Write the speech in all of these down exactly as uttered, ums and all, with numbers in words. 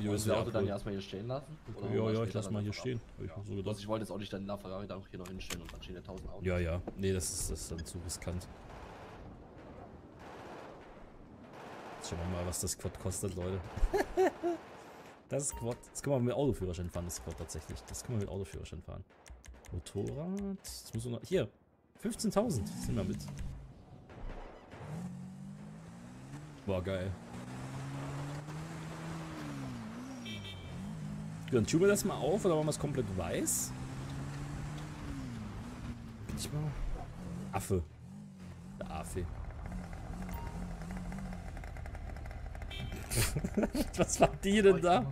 Jo, ist ja Auto cool. Dann ja erstmal hier stehen lassen? Oder ja, ja, ich lass mal hier stehen. Hab ich mir so gedacht. Ich wollte jetzt auch nicht dann nach Ferrari da auch hier noch hinstellen und dann stehen ja tausend Autos. Ja, ja. Nee, das ist, das ist dann zu riskant. Jetzt schauen wir mal, was das Quad kostet, Leute. Das Quad. Das kann man mit Autoführerschein fahren, das Quad tatsächlich. Das kann man mit Autoführerschein fahren. Motorrad. Das muss noch, hier. fünfzehntausend. Sind wir mit. War geil. Dann tuben wir das mal auf oder machen wir es komplett weiß? Bin ich mal. Affe. Der Affe. Was macht die denn da?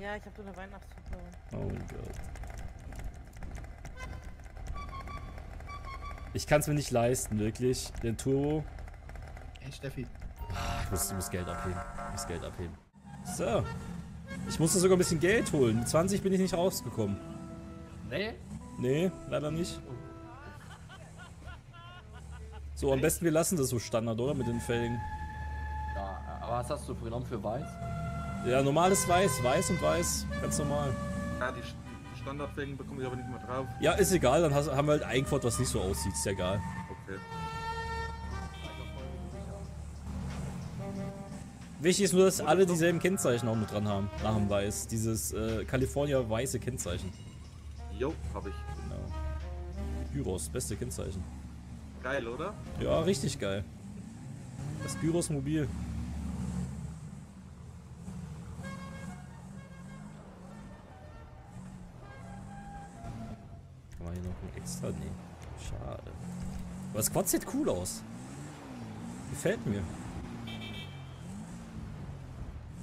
Ja, ich hab so eine Weihnachtssuppe. Oh Gott. Ich kann's mir nicht leisten, wirklich. Den Turbo. Hey Steffi. Ich muss, ich muss Geld abheben. Ich muss Geld abheben. So. Ich musste sogar ein bisschen Geld holen. Mit zwanzig bin ich nicht rausgekommen. Nee? Nee, leider nicht. So, am besten wir lassen das so Standard, oder? Mit den Felgen. Ja, aber was hast du genommen für weiß? Ja, normales Weiß. Weiß und Weiß. Ganz normal. Ja, die Standardfelgen bekomme ich aber nicht mehr drauf. Ja, ist egal. Dann haben wir halt ein Quad, was nicht so aussieht. Ist ja egal. Okay. Wichtig ist nur, dass alle dieselben Kennzeichen auch mit dran haben, nach dem Weiß. Dieses äh, California weiße Kennzeichen. Jo, hab ich. Genau. Gyros, beste Kennzeichen. Geil, oder? Ja, richtig geil. Das Gyros Mobil. Kann man hier noch ein extra? Nee. Schade. Aber das Quad sieht cool aus. Gefällt mir.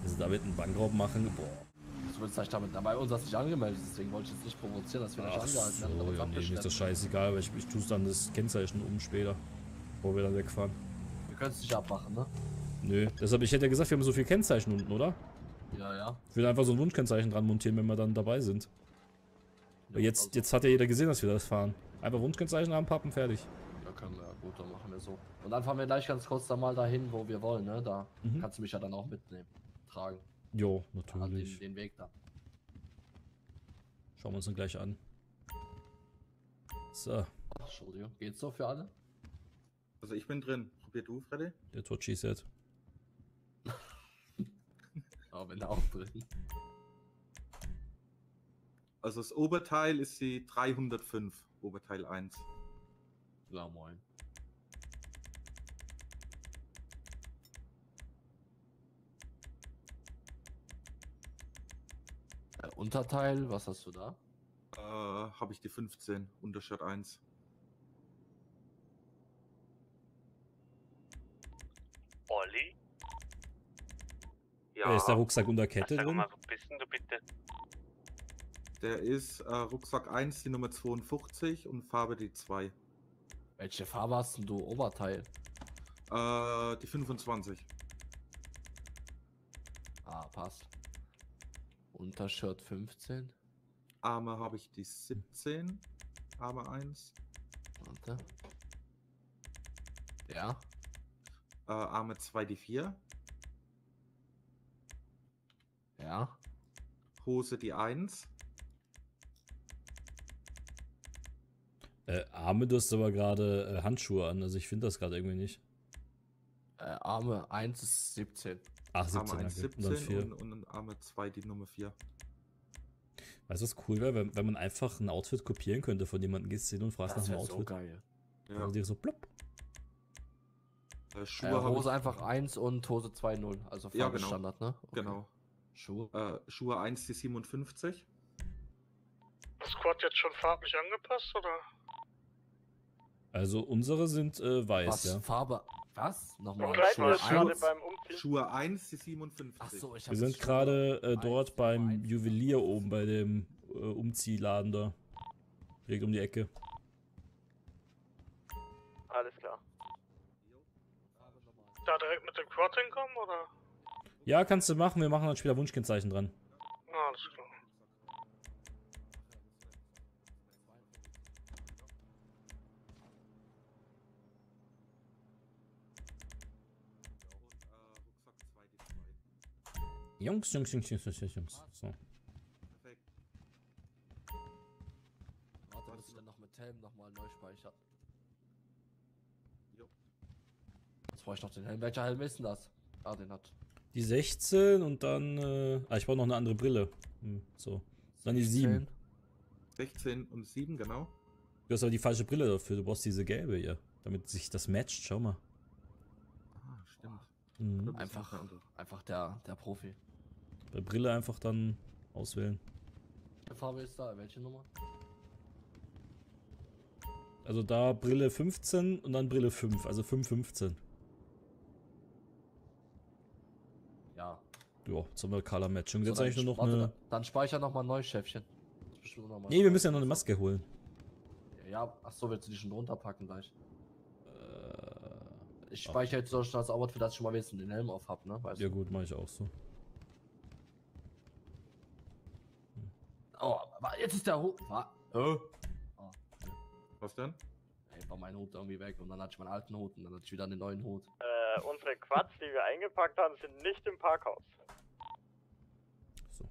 Also damit einen Bankraub machen, boah. Du willst nicht damit dabei, uns hast nicht angemeldet, deswegen wollte ich jetzt nicht provozieren, dass wir nicht angehalten haben. So, ja, nee, ist das scheißegal, aber ich, ich tue es dann das Kennzeichen um später, bevor wir dann wegfahren. Wir können es nicht abmachen, ne? Nö, deshalb, ich hätte ja gesagt, wir haben so viel Kennzeichen unten, oder? Ja, ja. Ich würde einfach so ein Wunschkennzeichen dran montieren, wenn wir dann dabei sind. Ja, jetzt, jetzt hat ja jeder gesehen, dass wir das fahren. Einfach Wunschkennzeichen haben, pappen, fertig. Ja, können wir, ja gut, dann machen wir so. Und dann fahren wir gleich ganz kurz da mal dahin, wo wir wollen, ne? Da mhm. kannst du mich ja dann auch mitnehmen. Tragen. Jo, natürlich. Den, den Weg da. Schauen wir uns dann gleich an. So. Ach, Entschuldigung. Geht's doch für alle? Also ich bin drin. Probier du, Freddy? Der Totschi ist jetzt. Aber wenn er auch drin. Also das Oberteil ist die dreihundertfünf. Oberteil eins. Ja, moin. Unterteil, was hast du da? Äh, habe ich die fünfzehn, Untershirt eins. Olli? Ja. Ist der Rucksack unter Kette drin? Sag mal, wo bist denn du bitte? Der ist äh, Rucksack eins, die Nummer zweiundfünfzig und Farbe die zwei. Welche Farbe hast denn du, Oberteil? Äh, die fünfundzwanzig. Ah, passt. Untershirt fünfzehn. Arme habe ich die siebzehn. Arme eins. Warte. Ja. Äh, Arme zwei die vier. Ja. Hose die eins. Äh, Arme, du hast aber gerade äh, Handschuhe an, also ich finde das gerade irgendwie nicht. Äh, Arme eins ist siebzehn. Ach, siebzehn, Arme eins, siebzehn und, und Arme zwei, die Nummer vier. Weißt du, was cool wäre, wenn, wenn man einfach ein Outfit kopieren könnte von jemandem, gehst du hin und fragst nach dem Outfit. Das ist so geil. Ja. Also die so plopp. Äh, Schuhe äh, Hose einfach eins und Hose zwei null, also Farbe ja, genau. Standard, ne? Okay. Genau. Schuhe. Äh, Schuhe eins, die siebenundfünfzig. Das Quad jetzt schon farblich angepasst, oder? Also unsere sind äh, weiß, was, ja. Farbe... Was? Nochmal. Schuhe, Schuhe eins, die siebenundfünfzig. Ach so, ich wir sind gerade äh, dort beim Juwelier oben, bei dem äh, Umziehladen da. Direkt um die Ecke. Alles klar. Da direkt mit dem Quad hinkommen, oder? Ja, kannst du machen. Wir machen dann später Wunschkennzeichen dran. Alles klar. Jungs, Jungs, Jungs, Jungs, Jungs, Jungs. So. Perfekt. Warte, muss ich dann noch mit Helm nochmal neu speichern. Jo. Jetzt brauche ich noch den Helm. Welcher Helm ist denn das? Ah, den hat. Die sechzehn und dann. Äh, ah, ich brauche noch eine andere Brille. Hm, so. Dann die sieben. sechzehn und sieben, genau. Du hast aber die falsche Brille dafür. Du brauchst diese gelbe hier. Damit sich das matcht. Schau mal. Ah, stimmt. Mhm. Einfach, einfach der, der Profi. Bei Brille einfach dann auswählen. Welche Farbe ist da? Welche Nummer? Also da Brille fünfzehn und dann Brille fünf, also fünf fünfzehn. Ja. Ja, jetzt haben wir Color-Matching. Jetzt so, eigentlich nur noch warte, eine... Dann speicher nochmal ein neues Schäfchen. Noch mal nee, wir müssen ja noch eine Maske holen. Ja, achso, willst du die schon runterpacken gleich? Äh, ich speichere jetzt so das Outfit, dass ich schon mal wenigstens den Helm auf hab, ne? Weißt ja gut, mache ich auch so. Hm. Oh, jetzt ist der Hut... Oh. Oh. Was denn? Ey, war mein Hut irgendwie weg und dann hatte ich meinen alten Hut und dann hatte ich wieder einen neuen Hut. Äh, unsere Quads, die wir eingepackt haben, sind nicht im Parkhaus. So.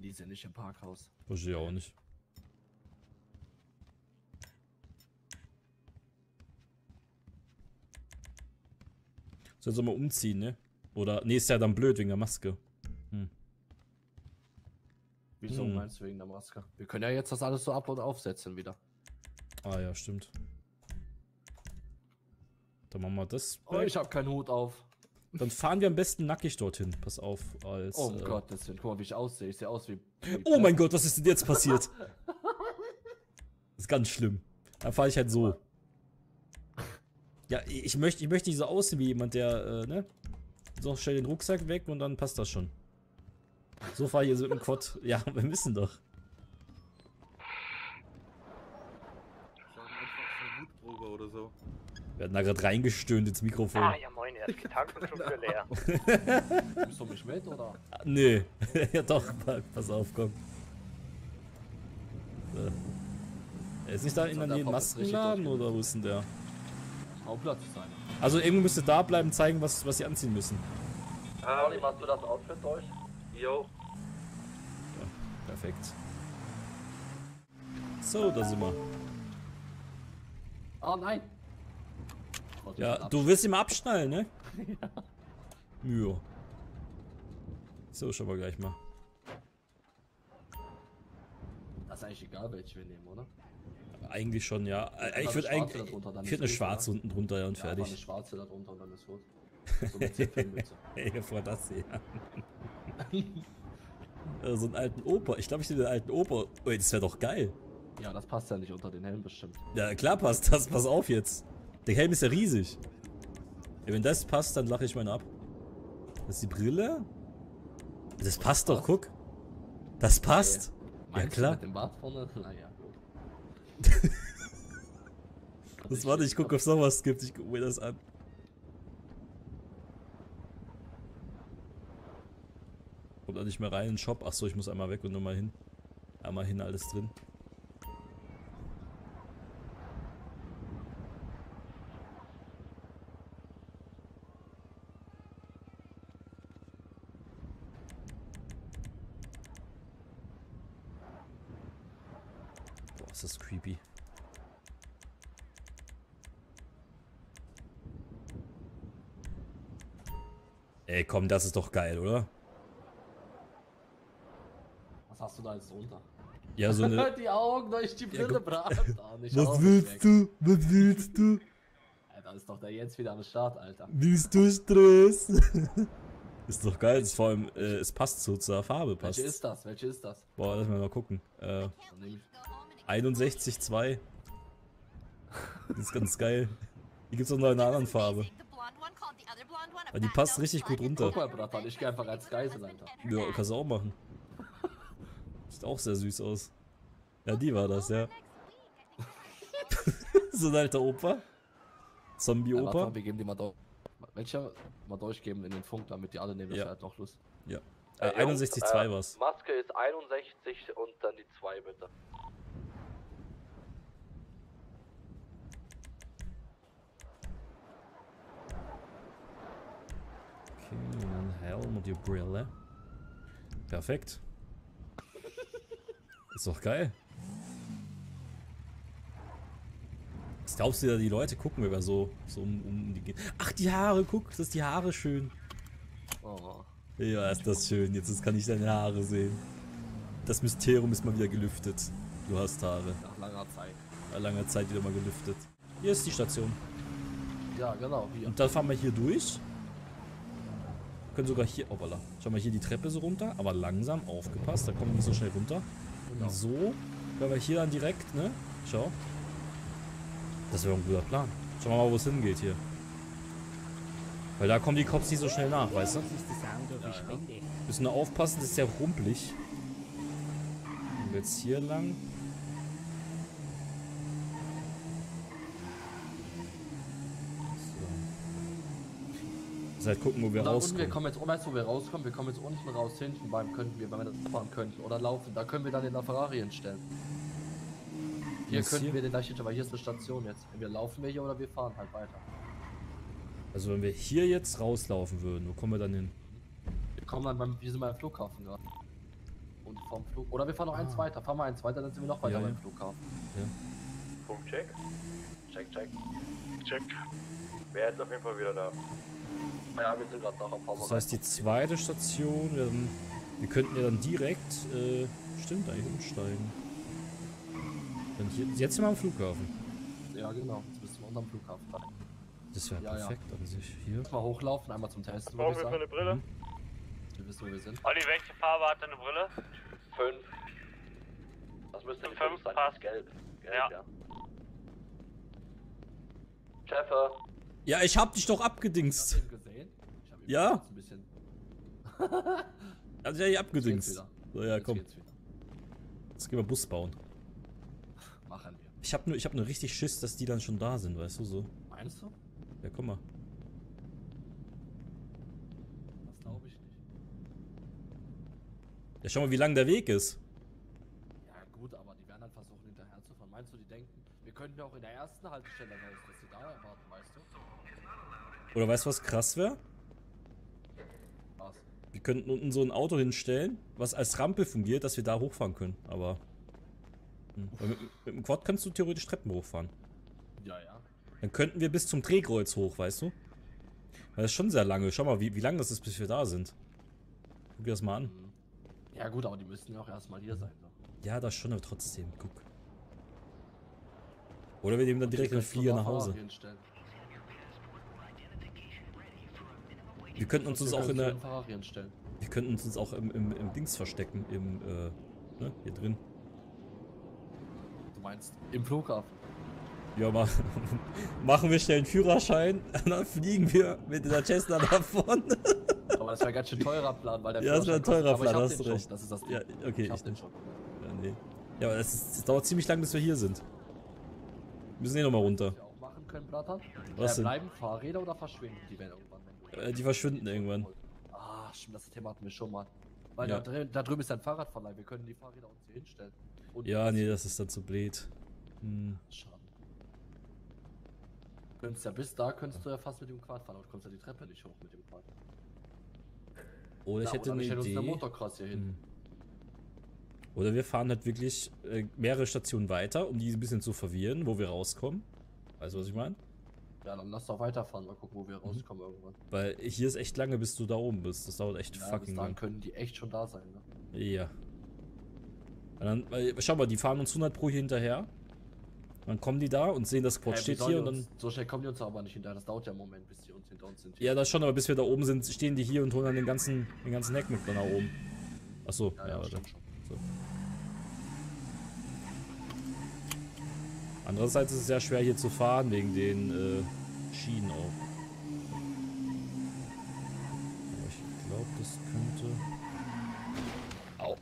Die sind nicht im Parkhaus. Verstehe ich auch nicht. Soll jetzt mal umziehen, ne? Oder, ne, ist ja dann blöd wegen der Maske. Hm. Wieso hm. meinst du wegen der Maske? Wir können ja jetzt das alles so ab- und aufsetzen wieder. Ah ja, stimmt. Dann machen wir das. Oh, ich hab keinen Hut auf. Dann fahren wir am besten nackig dorthin. Pass auf, als... Oh mein äh, Gott, das wird... Guck mal, wie ich aussehe. Ich sehe aus wie... wie oh mein Gott, was ist denn jetzt passiert? Das ist ganz schlimm. Dann fahre ich halt so. Ja, ich möchte ich möchte nicht so aussehen wie jemand, der, äh, ne? So, stell den Rucksack weg und dann passt das schon. So fahr ich hier so mit dem Quad. Ja, wir müssen doch. Das war einfach so eine Mutprobe oder so. Wir hatten da gerade reingestöhnt ins Mikrofon. Ah, ja moin, er ist die Tankfüllung leer. Nimmst du mich mit, oder? Ah, nö. Ja doch, pass auf, komm. So. Ist nicht da in der Nähe ein Maskenladen, oder wo ist denn der? Platz sein. Also irgendwo müsste da bleiben, zeigen, was, was sie anziehen müssen. Olli, ähm, machst du das Outfit durch? Jo. Ja, perfekt. So, da sind wir. Oh nein! Ja, du willst ihn mal abschnallen, ne? Ja. Jo. So, schauen wir gleich mal. Das ist eigentlich egal, welche wir nehmen, oder? Eigentlich schon, ja. Ich würde eigentlich. Ich würde eine gut, schwarze ja. unten drunter ja, und ja, fertig. Ich eine schwarze da drunter und dann ist gut. So eine Zipfelmütze. Ey, vor das hier. So einen alten Opa. Ich glaube, ich nehme den alten Opa. Oh, das wäre doch geil. Ja, das passt ja nicht unter den Helm bestimmt. Ja, klar passt das. Pass auf jetzt. Der Helm ist ja riesig. Ja, wenn das passt, dann lache ich meine ab. Das ist die Brille. Das und passt das doch, passt? Guck. Das passt. Ey, ja, klar. Mit dem Bart vorne? Naja. Das warte, ich gucke, ob es noch was gibt. Ich gucke mir das an. Kommt da nicht mehr rein in den Shop. Achso, ich muss einmal weg und nochmal hin. Einmal hin, alles drin. Das ist creepy. Ey, komm, das ist doch geil, oder? Was hast du da jetzt runter? Ja, so eine... die Augen durch die Brille ja, braten. Oh, nicht was willst du? Was willst du? Alter, ist doch der Jens wieder am Start, Alter. Willst du Stress? Ist doch geil, ist vor allem, äh, es passt so zur Farbe. Passt. Welche ist das? Welche ist das? Boah, lass mal mal gucken. Äh... einundsechzig Komma zwei. Das ist ganz geil. Die gibt's auch noch in einer anderen Farbe. Aber die passt richtig gut runter. Guck mal, Bratan, ich geh einfach als Geisel, Alter. Ja, kannst du auch machen. Sieht auch sehr süß aus. Ja, die war das, ja. So ein alter Opa. Zombie-Opa. Ja, wir geben die mal durch. Welcher mal durchgeben in den Funk, damit die alle nehmen, das ja. Ist halt noch Schluss. Ja. Äh, einundsechzig Komma zwei äh, war's. Maske ist einundsechzig und dann die zwei, bitte. Helm und die Brille. Perfekt. Ist doch geil. Was glaubst du, da die Leute gucken, wenn wir so, so um, um die gehen? Ach, die Haare, guck, das ist die Haare schön. Oh. Ja, ist das schön. Jetzt, jetzt kann ich deine Haare sehen. Das Mysterium ist mal wieder gelüftet. Du hast Haare. Nach langer Zeit. Nach langer Zeit wieder mal gelüftet. Hier ist die Station. Ja, genau. Hier. Und dann fahren wir hier durch. Wir können sogar hier... Hoppala. Schau mal, hier die Treppe so runter. Aber langsam, aufgepasst. Da kommen wir nicht so schnell runter. Genau. Und so können wir hier dann direkt, ne? Schau. Das wäre ein guter Plan. Schau mal, wo es hingeht hier. Weil da kommen die Cops nicht so schnell nach, weißt du? Müssen nur aufpassen, das ist sehr rumpelig. Und jetzt hier lang. So. Seid gucken, wo wir da rauskommen. Wir kommen jetzt, weißt du, wo wir rauskommen? Wir kommen jetzt unten raus, hinten beim könnten wir, wenn wir das fahren könnten oder laufen. Da können wir dann den Ferrari hinstellen. Hier könnten hier? wir den gleich hinstellen, weil hier ist eine Station jetzt. Entweder laufen wir hier oder wir fahren halt weiter. Also wenn wir hier jetzt rauslaufen würden, wo kommen wir dann hin? Wir kommen dann beim, wir sind beim Flughafen gerade. Und vom Flug. Oder wir fahren noch ah. eins weiter, fahren wir eins weiter, dann sind wir noch weiter ja, beim ja. Flughafen. Ja. Punkt check. Check, check. Check. Wer ist auf jeden Fall wieder da? Ja, wir sind gerade noch am Power. Das heißt die zweite Station, wir, wir könnten ja dann direkt äh, stimmt eigentlich umsteigen. Dann hier, jetzt sind wir am Flughafen. Ja genau, jetzt bist du unterm Flughafen. Das wäre ja, perfekt ja. an sich. Hier. Mal hochlaufen, einmal zum Testen. Brauchen wir für eine Brille? Mhm. Wir wissen, wo wir sind. Olli, welche Farbe hat deine Brille? Fünf. Das müsste fünf, fünf sein. Passt. Gelb. Gelb, ja. ja. Cheffe. Ja, ich hab dich doch abgedingst. Hast du ihn gesehen? Ich hab ihn ja. ein bisschen. Hat dich ja nicht abgedingst. So, ja, jetzt komm. Jetzt gehen wir Bus bauen. Machen wir. Ich hab nur, ich hab nur richtig Schiss, dass die dann schon da sind, weißt du so. Meinst du? Ja, guck mal. Das glaube ich nicht. Ja, schau mal, wie lang der Weg ist. Ja gut, aber die werden dann versuchen, hinterherzufahren. Meinst du, die denken, wir könnten ja auch in der ersten Haltestelle raus, dass die da erwarten, weißt du? Oder weißt du, was krass wäre? Was? Wir könnten unten so ein Auto hinstellen, was als Rampe fungiert, dass wir da hochfahren können, aber... Hm. Mit, mit dem Quad kannst du theoretisch Treppen hochfahren. Ja, ja. Dann könnten wir bis zum Drehkreuz hoch, weißt du? Weil das ist schon sehr lange. Schau mal, wie, wie lange das ist, bis wir da sind. Guck dir das mal an. Ja gut, aber die müssten ja auch erstmal hier sein. Doch. Ja, das schon, aber trotzdem. Guck. Oder wir nehmen dann direkt einen Flieger nach Hause. Wir könnten uns, uns auch in der... Wir könnten uns auch im, im, im Dings verstecken. Im, äh, ne? Hier drin. Du meinst im Flughafen? Ja, mach, machen wir schnell einen Führerschein, dann fliegen wir mit der Cessna davon. Aber das war ein ganz schön teurer Plan, weil der ja, das war ein teurer Plan, hast du recht. Das ist das Ding. Ja, okay, ich hab ich den schon. Ja, nee. Ja, aber das, ist, das dauert ziemlich lang, bis wir hier sind. Wir müssen eh nochmal runter. Was wir auch machen können, Blattern? Was denn? Bleiben Fahrräder oder verschwinden die werden irgendwann? Äh, die verschwinden irgendwann. Ah, stimmt, das Thema hatten wir schon mal. Weil ja. da, drü da drüben ist ein Fahrradverleih, wir können die Fahrräder uns hier hinstellen. Und ja, nee, das ist dann zu blöd. Hm. Schade. Könntest ja bis da könntest du ja fast mit dem Quad fahren, aber du kommst ja die Treppe nicht hoch mit dem Quad. Oder ich Na, hätte oder eine ich Idee. Uns Motocross hier hin. Oder wir fahren halt wirklich äh, mehrere Stationen weiter, um die ein bisschen zu verwirren, wo wir rauskommen. Weißt du, was ich meine? Ja, dann lass doch weiterfahren, mal gucken, wo wir rauskommen mhm. irgendwann. Weil hier ist echt lange, bis du da oben bist. Das dauert echt ja, fucking lang. Dann können die echt schon da sein, ne? Ja. Und dann, weil, schau mal, die fahren uns hundert pro hier hinterher. Dann kommen die da und sehen, das Quad hey, steht hier und dann... Uns, so schnell kommen die uns aber nicht hinterher, das dauert ja einen Moment, bis die uns hinter uns sind. Hier. Ja, das schon, aber bis wir da oben sind, stehen die hier und holen dann den ganzen, den ganzen Heck mit nach oben. Achso, ja, ja, ja warte. So. Andererseits ist es sehr schwer hier zu fahren, wegen den äh, Schienen auch. Aber ich glaube, das könnte... Au.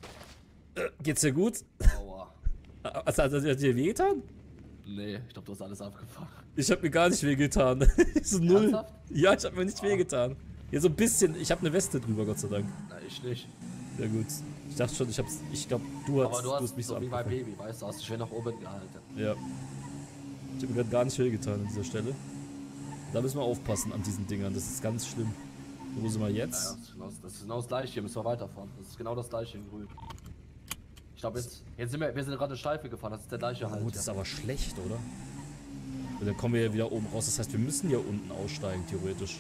Äh, geht's dir gut? Aua. Also, hat er dir wehgetan? Nee, ich glaube, du hast alles abgefahren. Ich habe mir gar nicht wehgetan. So null. Ernsthaft? Ja, ich habe mir nicht ah. wehgetan. Ja, so ein bisschen. Ich habe eine Weste drüber, Gott sei Dank. Na, ich nicht. Ja gut. Ich dachte schon, ich hab's. Ich glaube, du hast. Aber du hast, du hast mich so, so wie mein Baby, weißt du, hast dich schön nach oben gehalten. Ja. Ich habe mir gerade gar nicht wehgetan an dieser Stelle. Da müssen wir aufpassen an diesen Dingern. Das ist ganz schlimm. Wo sind wir jetzt? Ja, das ist genau das gleiche hier, müssen wir weiterfahren. Das ist genau das gleiche in grün. Ich glaube jetzt, jetzt sind wir, wir sind gerade eine Schleife gefahren, das ist der gleiche halt. Oh, das ist aber schlecht, oder? Und dann kommen wir ja wieder oben raus, das heißt wir müssen ja unten aussteigen, theoretisch.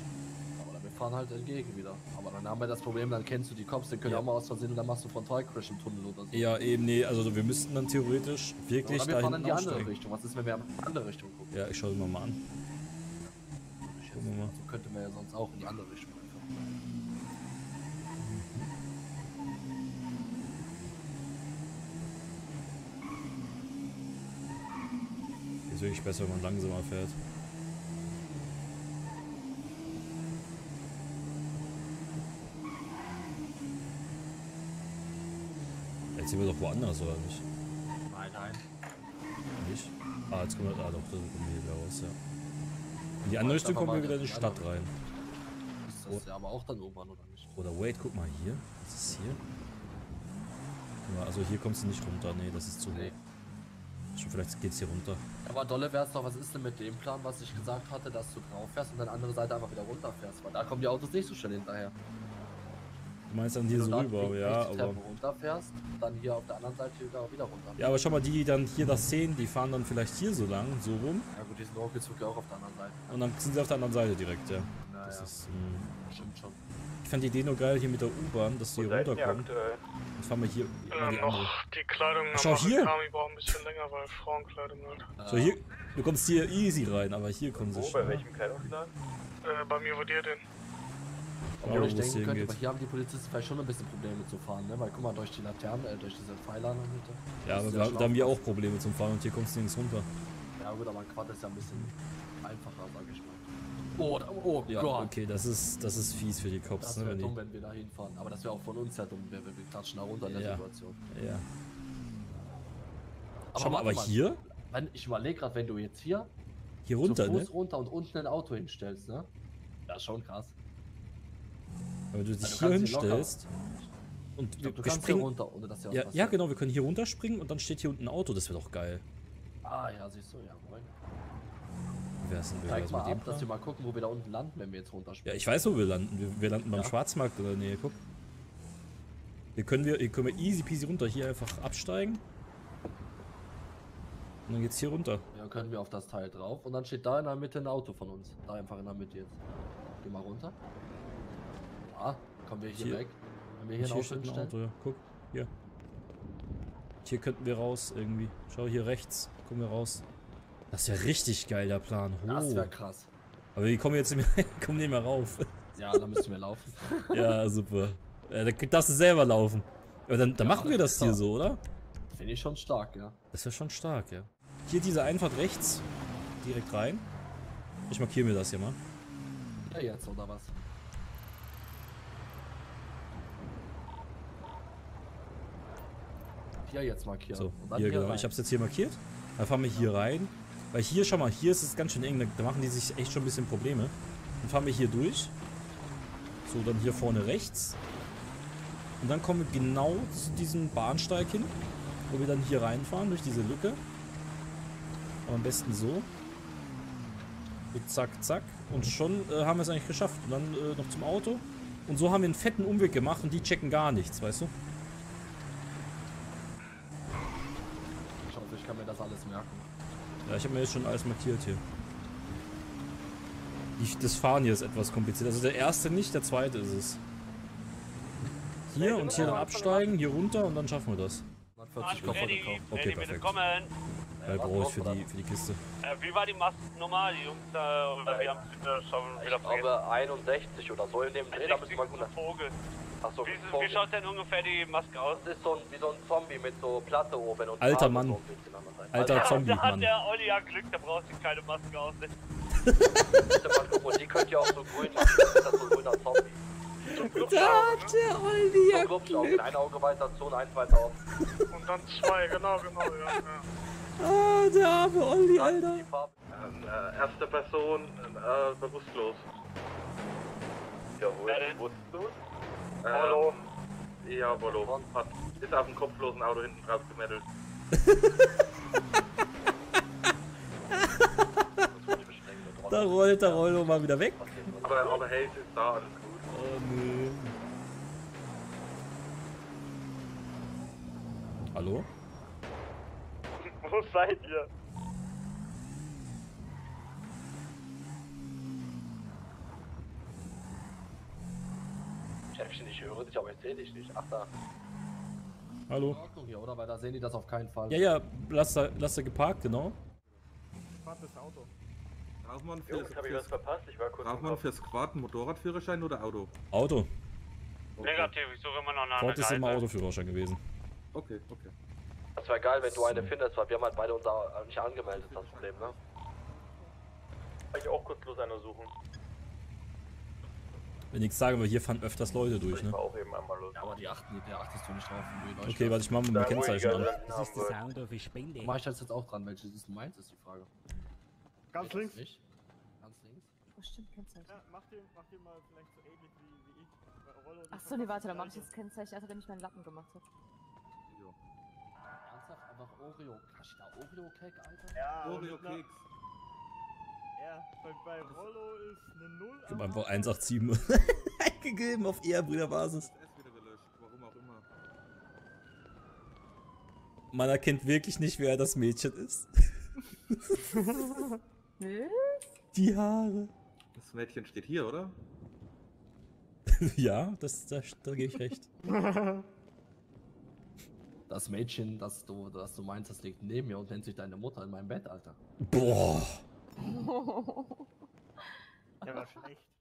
Aber dann, wir fahren halt entgegen wieder. Aber dann haben wir das Problem, dann kennst du die Cops, dann können ja auch mal aus Versehen und dann machst du Frontalcrash im Tunnel oder so. Ja eben, nee, also wir müssten dann theoretisch wirklich da hinten aussteigen. Oder wir fahren in die aussteigen. Andere Richtung, was ist, wenn wir in die andere Richtung gucken? Ja, ich schau sie mal, mal an. So könnte man ja sonst auch in die andere Richtung einfach bleiben. Ist wirklich besser, wenn man langsamer fährt. Jetzt sind wir doch woanders, oder nicht? Nein, nein. Nicht? Ah, jetzt kommen wir. Ah doch, das kommt hier wieder raus, ja. In die andere Richtung kommen wir wieder in die Stadt rein. Ist das ja aber auch dann U-Bahn, oder nicht? Oder wait, guck mal hier. Was ist hier? Ja, also hier kommst du nicht runter. Nee, das ist zu hoch. Nee. Schon, vielleicht geht's hier runter. Aber dolle wär's doch, was ist denn mit dem Plan, was ich gesagt hatte, dass du drauf fährst und dann andere Seite einfach wieder runter fährst? Weil da kommen die Autos nicht so schnell hinterher. Du meinst dann hier so rüber, ja, aber... runterfährst, dann hier auf der anderen Seite wieder runter. Ja, aber schau mal, die dann hier das sehen, die fahren dann vielleicht hier so lang, so rum. Ja gut, die sind auch gezogen, auch auf der anderen Seite. Und dann sind sie auf der anderen Seite direkt, ja. Naja, das ist, mh, stimmt schon. Ich fand die Idee nur geil hier mit der U-Bahn, dass die hier runterkommen. Jetzt fahren wir hier immer die andere. Die Kleidung am Kami braucht ein bisschen länger, weil Frauenkleidung halt. So, hier, du kommst hier easy rein, aber hier kommen sie schon. Wo, bei welchem Kleidungsladen? Äh, bei mir, wo dir denn? Obwohl ja, ich denken könnte, aber hier haben die Polizisten vielleicht schon ein bisschen Probleme zu fahren, ne? Weil guck mal, durch die Laternen, äh, durch diese Pfeiler an der Mitte. Ja, aber da haben wir auch Probleme zum Fahren und hier kommst du nirgends runter. Ja gut, aber ein Quad ist ja ein bisschen einfacher, sag ich mal. Oh, oh ja, Gott. Okay, das ist, das ist fies für die Cops. Das wäre ne, dumm, die... wenn wir da hinfahren. Aber das wäre auch von uns ja dumm, wenn wir klatschen da runter in der ja. Situation. Ja. Aber schau mal, aber hier? Wenn, ich überlege gerade, wenn du jetzt hier... Hier runter, zu Fuß ne? runter und unten ein Auto hinstellst, ne? Ja, schon krass. Wenn du dich also hier hinstellst und ich glaub, du wir kannst springen hier runter, ohne dass hier ja, ja genau, wir können hier runterspringen und dann steht hier unten ein Auto, das wäre doch geil. Ah ja, siehst du, ja moin. Wer ist denn wir das mal mit ab, dem dass wir mal gucken, wo wir da unten landen, wenn wir jetzt runterspringen. Ja, ich weiß, wo wir landen. Wir, wir landen ja. beim Schwarzmarkt oder nee, guck. Hier können wir, hier können wir easy peasy runter, hier einfach absteigen. Und dann geht's hier runter. Ja, können wir auf das Teil drauf und dann steht da in der Mitte ein Auto von uns. Da einfach in der Mitte jetzt. Geh mal runter. Ah, kommen wir hier, hier weg? Wenn wir hier, hier steht ein Auto, ja. Guck, hier. Hier könnten wir raus irgendwie. Schau, hier rechts, kommen wir raus. Das ist ja richtig geil, der Plan. Oh. Das wäre krass. Aber die kommen jetzt nicht mehr, kommen nicht mehr rauf. Ja, da müssen wir laufen. Ja, super. Ja, da darfst du selber laufen. Aber dann, dann ja, machen wir das hier so, oder? Finde ich schon stark, ja. Das wäre schon stark, ja. Hier diese Einfahrt rechts, direkt rein. Ich markiere mir das hier mal. Ja, jetzt, oder was? Ja, jetzt markieren. So, und dann hier, hier genau. Rein. Ich hab's jetzt hier markiert. Dann fahren wir hier rein. Weil hier, schau mal, hier ist es ganz schön eng. Da machen die sich echt schon ein bisschen Probleme. Dann fahren wir hier durch. So, dann hier vorne rechts. Und dann kommen wir genau zu diesem Bahnsteig hin, wo wir dann hier reinfahren, durch diese Lücke. Aber am besten so. Und zack, zack. Und schon äh, haben wir es eigentlich geschafft. Und dann äh, noch zum Auto. Und so haben wir einen fetten Umweg gemacht und die checken gar nichts, weißt du? Ich kann mir das alles merken. Ja, ich habe mir jetzt schon alles markiert hier. Ich, das Fahren hier ist etwas kompliziert. Also der erste nicht, der zweite ist es. Hier und hier dann absteigen, hier runter und dann schaffen wir das. hundertvierzig Koffer gekauft. Okay, perfekt. Weil brauche ich für die, für die Kiste. Wie war die Massennummer? Die Jungs, oder wir haben schon wieder vergessen. Ich glaube einundsechzig oder so in dem Dreh, da müssen wir gut nachvogeln. So, wie, so wie schaut denn ungefähr die Maske aus? Das ist so ein, wie so ein Zombie mit so Platte oben und alter Mann. Und so alter Zombie, Mann. Da hat der Olli ja Glück, da brauchst du keine Maske aussetzen. Die könnt ihr auch so grün machen, das ist so ein grüner Zombie. So da hat der Olli ja so Glück. Ein Auge weiter zu und eins weiter auf. Und dann zwei, genau, genau, ja. Ah, ja. Oh, der arme Olli, Alter. Ähm, äh, erste Person, äh, bewusstlos. Jawohl, bewusstlos. Ähm, Hallo. Ja, Wollo. Ist auf dem kopflosen Auto hinten drauf gemettelt. Da rollt der Rollo mal wieder weg. Aber, aber hey, ist da alles gut. Hallo? Wo seid ihr? Chefchen, ich höre dich, aber ich sehe dich nicht. Ach da. Hallo. In Ordnung hier, oder? Weil da sehen die das auf keinen Fall. Ja, ja, lass da, lass da geparkt, genau. Fahrt das Auto. Darf man fürs, Jungs, hab ich was verpasst? Ich war kurz darf man fürs Quad einen Motorradführerschein oder Auto? Auto. Okay. Negativ, ich suche immer noch eine andere. Quad ist immer Autoführerschein gewesen. Okay, okay. Das wäre geil, wenn du eine findest, weil wir haben halt beide uns nicht angemeldet, das Problem, ne? Kann ich auch kurz bloß einer suchen. Wenn ich sage, weil hier fahren öfters Leute durch, ne? Ich war auch eben einmal los. Ja, aber die achten, da achtest du nicht drauf. Okay, warte, ich mach mal mit dem Kennzeichen an. Das ist der Sound of ich spende. Mach ich das jetzt auch dran, welches ist meins, ist die Frage. Ganz links? Ganz links? Oh, stimmt, Kennzeichen. Ja, mach dir mal vielleicht so ähnlich wie ich. Achso, nee, warte, dann mach ich das Kennzeichen, also wenn ich meinen Lappen gemacht hab. Ernsthaft? Einfach Oreo. Hast du da Oreo-Cake, Alter? Ja, Oreo-Keks. Ja, bei, bei Rollo ist eine null. Ich hab einfach eins acht sieben gegeben auf Ehebrüderbasis. Das ist wieder gelöscht, warum auch immer. Man erkennt wirklich nicht, wer das Mädchen ist. Die Haare. Das Mädchen steht hier, oder? Ja, das, das, da gebe ich recht. Das Mädchen, das du, das du meinst, das liegt neben mir und nennt sich deine Mutter in meinem Bett, Alter. Boah. Der war schlecht.